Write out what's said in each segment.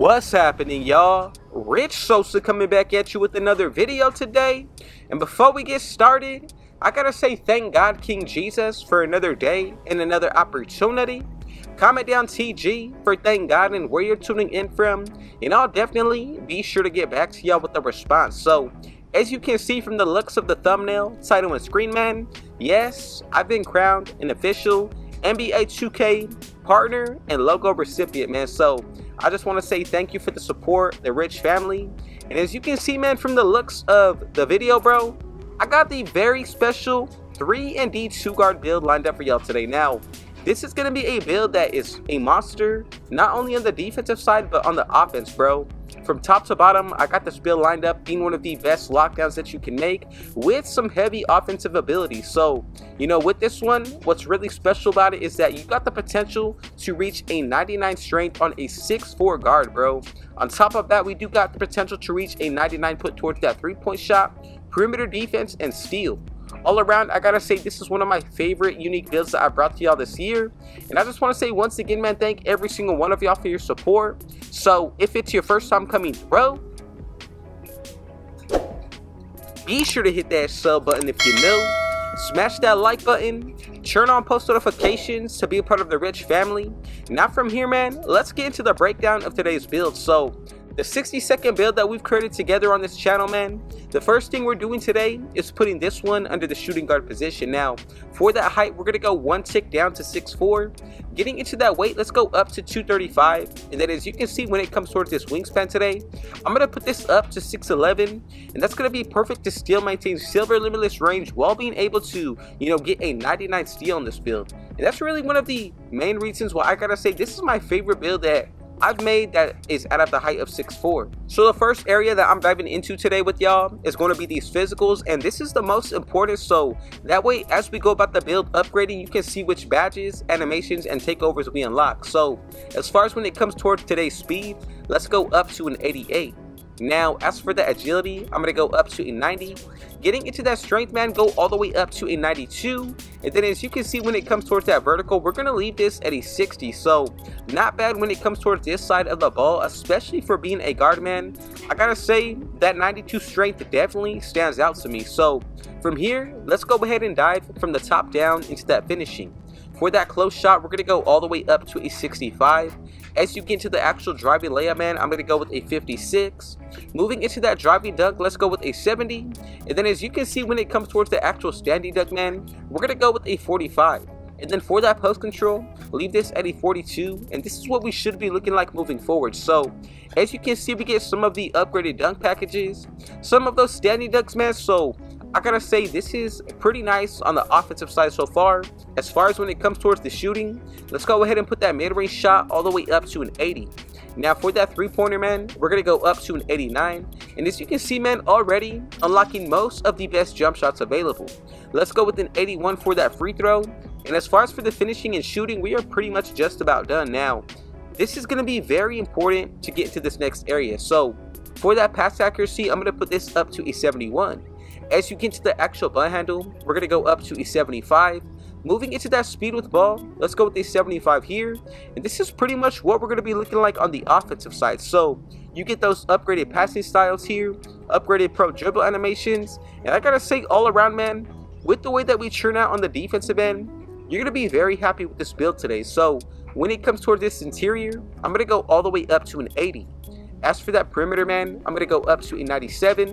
What's happening, y'all? Rich Sosa coming back at you with another video today. And before we get started, I gotta say thank God King Jesus for another day and another opportunity. Comment down TG for thank God and where you're tuning in from, and I'll definitely be sure to get back to y'all with a response. So as you can see from the looks of the thumbnail, title, and screen, man, yes, I've been crowned an official NBA 2K partner and logo recipient, man. So I just want to say thank you for the support, the Rich family. And as you can see, man, from the looks of the video, bro, I got the very special 3-and-D 2-guard build lined up for y'all today. Now, this is going to be a build that is a monster, not only on the defensive side, but on the offense, bro. From top to bottom, I got this build lined up being one of the best lockdowns that you can make with some heavy offensive ability. So, you know, with this one, what's really special about it is that you got the potential to reach a 99 strength on a 6'4 guard, bro. On top of that, we do got the potential to reach a 99 put towards that three-point shot, perimeter defense, and steal. All around, I gotta say this is one of my favorite unique builds that I brought to y'all this year, and I just want to say once again, man, thank every single one of y'all for your support. So if it's your first time coming through, be sure to hit that sub button if you know, smash that like button, turn on post notifications to be a part of the Rich family. Now from here, man, let's get into the breakdown of today's build. So the 60-second build that we've created together on this channel, man, the first thing we're doing today is putting this one under the shooting guard position. Now, for that height, we're going to go one tick down to 6'4". Getting into that weight, let's go up to 235. And then as you can see, when it comes towards this wingspan today, I'm going to put this up to 6'11". And that's going to be perfect to still maintain silver limitless range while being able to, you know, get a 99 steal on this build. And that's really one of the main reasons why I got to say this is my favorite build that I've made that is out of the height of 6'4". So the first area that I'm diving into today with y'all is going to be these physicals, and this is the most important, so that way as we go about the build upgrading, you can see which badges, animations, and takeovers we unlock. So as far as when it comes towards today's speed, let's go up to an 88. Now, as for the agility, I'm going to go up to a 90. Getting into that strength, man, go all the way up to a 92. And then as you can see, when it comes towards that vertical, we're going to leave this at a 60. So not bad when it comes towards this side of the ball, especially for being a guard, man. I got to say that 92 strength definitely stands out to me. So from here, let's go ahead and dive from the top down into that finishing. For that close shot, we're going to go all the way up to a 65. As you get to the actual driving layup, man, I'm going to go with a 56. Moving into that driving dunk, let's go with a 70. And then as you can see, when it comes towards the actual standing dunk, man, we're going to go with a 45. And then for that post control, leave this at a 42. And this is what we should be looking like moving forward. So as you can see, we get some of the upgraded dunk packages, some of those standing dunks, man. So I gotta say this is pretty nice on the offensive side so far. As far as when it comes towards the shooting, let's go ahead and put that mid-range shot all the way up to an 80. Now for that three-pointer, man, we're gonna go up to an 89. And as you can see, man, already unlocking most of the best jump shots available. Let's go with an 81 for that free throw. And as far as for the finishing and shooting, we are pretty much just about done now. This is gonna be very important to get into this next area. So for that pass accuracy, I'm gonna put this up to a 71. As you get to the actual ball handle, we're going to go up to a 75. Moving into that speed with ball, let's go with a 75 here. And this is pretty much what we're going to be looking like on the offensive side. So you get those upgraded passing styles here, upgraded pro dribble animations. And I got to say all around, man, with the way that we churn out on the defensive end, you're going to be very happy with this build today. So when it comes towards this interior, I'm going to go all the way up to an 80. As for that perimeter, man, I'm going to go up to a 97.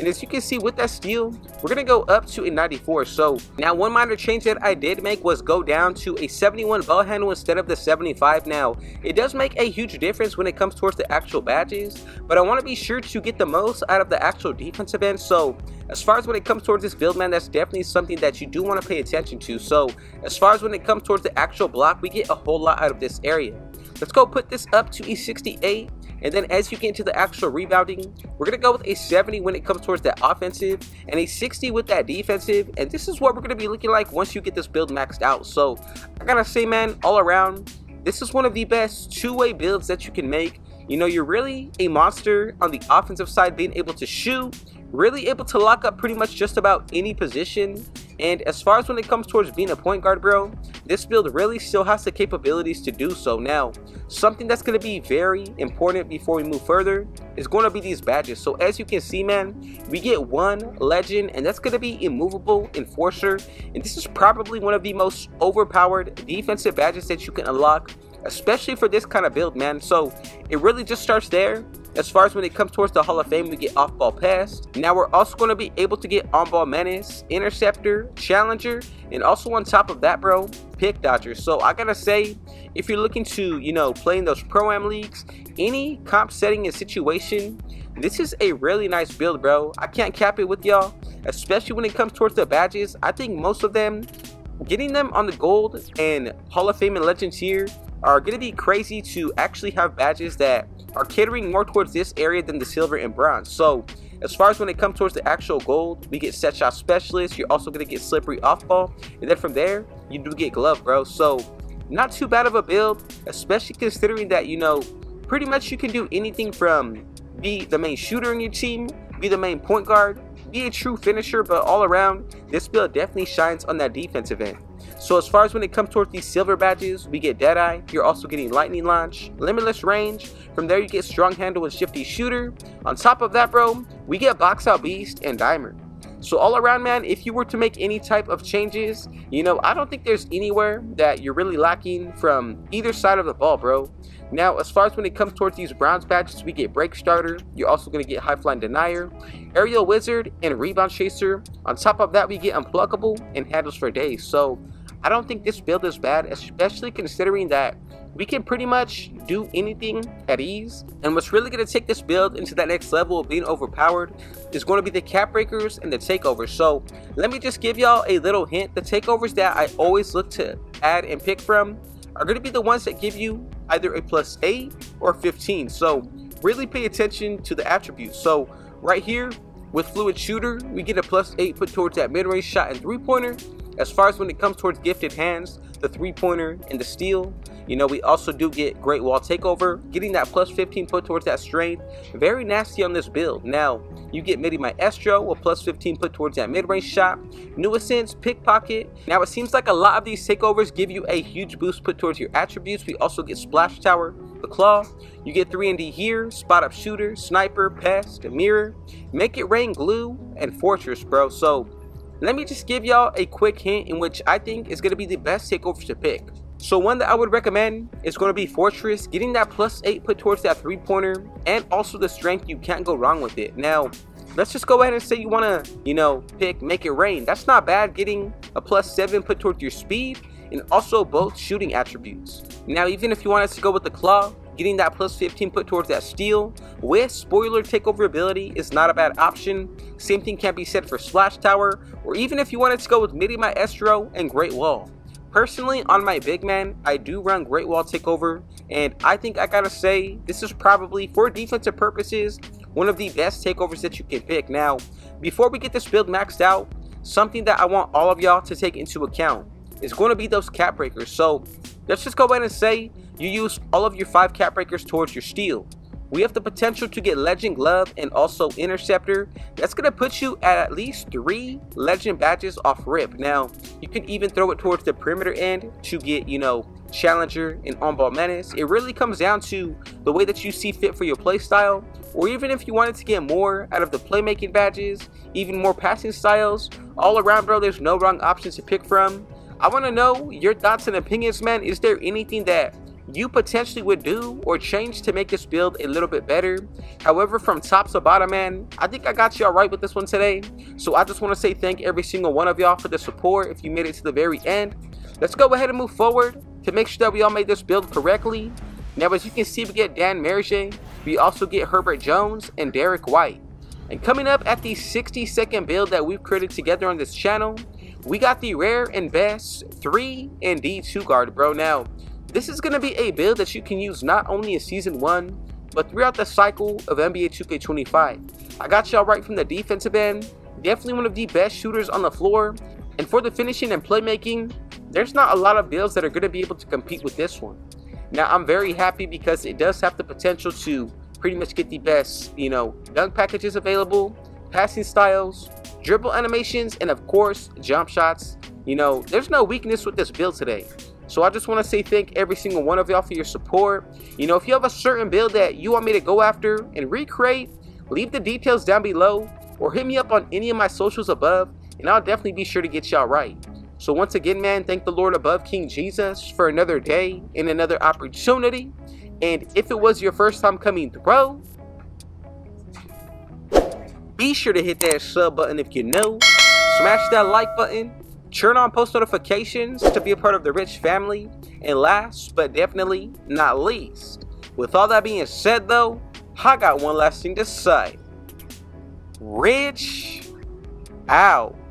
And as you can see with that steal, we're going to go up to a 94. So now one minor change that I did make was go down to a 71 ball handle instead of the 75. Now, it does make a huge difference when it comes towards the actual badges, but I want to be sure to get the most out of the actual defensive end. So as far as when it comes towards this build, man, that's definitely something that you do want to pay attention to. So as far as when it comes towards the actual block, we get a whole lot out of this area. Let's go put this up to a 68. And then as you get into the actual rebounding, we're going to go with a 70 when it comes towards that offensive and a 60 with that defensive. And this is what we're going to be looking like once you get this build maxed out. So I got to say, man, all around, this is one of the best two-way builds that you can make. You know, you're really a monster on the offensive side, being able to shoot, really able to lock up pretty much just about any position. And as far as when it comes towards being a point guard, bro, this build really still has the capabilities to do so. Now, something that's going to be very important before we move further is going to be these badges. So as you can see, man, we get one legend, and that's going to be immovable enforcer. And this is probably one of the most overpowered defensive badges that you can unlock, especially for this kind of build, man. So it really just starts there. As far as when it comes towards the Hall of Fame, we get off-ball pass. Now we're also going to be able to get on-ball menace, interceptor, challenger, and also on top of that, bro, pick dodger. So I gotta say, if you're looking to, you know, play in those Pro-Am leagues, any comp setting and situation, this is a really nice build, bro. I can't cap it with y'all, especially when it comes towards the badges. I think most of them, getting them on the gold and Hall of Fame and Legends here, are going to be crazy to actually have badges that are catering more towards this area than the silver and bronze. So as far as when it comes towards the actual gold, we get set shot specialist. You're also going to get slippery off ball, and then from there you do get glove, bro. So not too bad of a build, especially considering that, you know, pretty much you can do anything from be the main shooter in your team, be the main point guard, be a true finisher, but all around this build definitely shines on that defensive end. So as far as when it comes towards these silver badges, we get Deadeye. You're also getting Lightning Launch, Limitless Range. From there you get Strong Handle and Shifty Shooter. On top of that, bro, we get Box Out Beast and Dimer. So all around, man, if you were to make any type of changes, you know, I don't think there's anywhere that you're really lacking from either side of the ball, bro. Now, as far as when it comes towards these bronze badges, we get Break Starter. You're also going to get High Flying Denier, Aerial Wizard, and Rebound Chaser. On top of that, we get Unpluggable and Handles for Days. So I don't think this build is bad, especially considering that we can pretty much do anything at ease. And what's really going to take this build into that next level of being overpowered is going to be the Cap Breakers and the Takeovers. So let me just give y'all a little hint. The Takeovers that I always look to add and pick from are going to be the ones that give you either a +8 or 15. So really pay attention to the attributes. So right here with Fluid Shooter, we get a +8 put towards that mid-range shot and three-pointer. As far as when it comes towards Gifted Hands, the three-pointer and the steal, you know, we also do get Great Wall Takeover, getting that +15 put towards that strength. Very nasty on this build. Now, you get Midi Maestro with +15 put towards that mid-range shot, Nuisance, Pickpocket. Now, it seems like a lot of these takeovers give you a huge boost put towards your attributes. We also get Splash Tower, the Claw. You get 3-and-D here, Spot Up Shooter, Sniper, Pest, Mirror, Make It Rain, Glue, and Fortress, bro. So let me just give y'all a quick hint in which I think is going to be the best takeovers to pick. So one that I would recommend is going to be Fortress, getting that +8 put towards that three-pointer and also the strength. You can't go wrong with it. Now, let's just go ahead and say you want to, you know, pick Make It Rain. That's not bad, getting a +7 put towards your speed and also both shooting attributes. Now, even if you want us to go with the Claw, getting that +15 put towards that steal with spoiler takeover ability is not a bad option. Same thing can be said for Splash Tower, or even if you wanted to go with Midi Maestro and Great Wall. Personally, on my big man, I do run Great Wall Takeover, and I think I gotta say this is probably, for defensive purposes, one of the best takeovers that you can pick. Now, before we get this build maxed out, something that I want all of y'all to take into account is going to be those Cap Breakers. So let's just go ahead and say you use all of your 5 Cap Breakers towards your steal. We have the potential to get Legend Glove and also Interceptor. That's going to put you at least 3 Legend badges off rip. Now, you can even throw it towards the perimeter end to get, you know, Challenger and On-Ball Menace. It really comes down to the way that you see fit for your playstyle, or even if you wanted to get more out of the playmaking badges, even more passing styles. All around, bro, there's no wrong options to pick from. I want to know your thoughts and opinions, man. Is there anything that you potentially would do or change to make this build a little bit better? However, from top to bottom, man, I think I got y'all right with this one today. So I just want to say thank every single one of y'all for the support. If you made it to the very end, let's go ahead and move forward to make sure that we all made this build correctly. Now, as you can see, we get Dan Marge, we also get Herbert Jones and Derek White. And coming up at the 60-second build that we've created together on this channel, we got the rare and best 3-and-D 2-guard, bro. Now, this is going to be a build that you can use not only in Season 1, but throughout the cycle of NBA 2K25. I got y'all right from the defensive end, definitely one of the best shooters on the floor. And for the finishing and playmaking, there's not a lot of builds that are going to be able to compete with this one. Now, I'm very happy because it does have the potential to pretty much get the best, you know, dunk packages available, passing styles, dribble animations, and of course, jump shots. You know, there's no weakness with this build today. So I just want to say thank every single one of y'all for your support. You know, if you have a certain build that you want me to go after and recreate, leave the details down below or hit me up on any of my socials above, and I'll definitely be sure to get y'all right. So once again, man, thank the Lord above, King Jesus, for another day and another opportunity. And if it was your first time coming through, be sure to hit that sub button if you know, smash that like button, turn on post notifications to be a part of the rich family, and last but definitely not least, with all that being said though, I got one last thing to say. Rich out.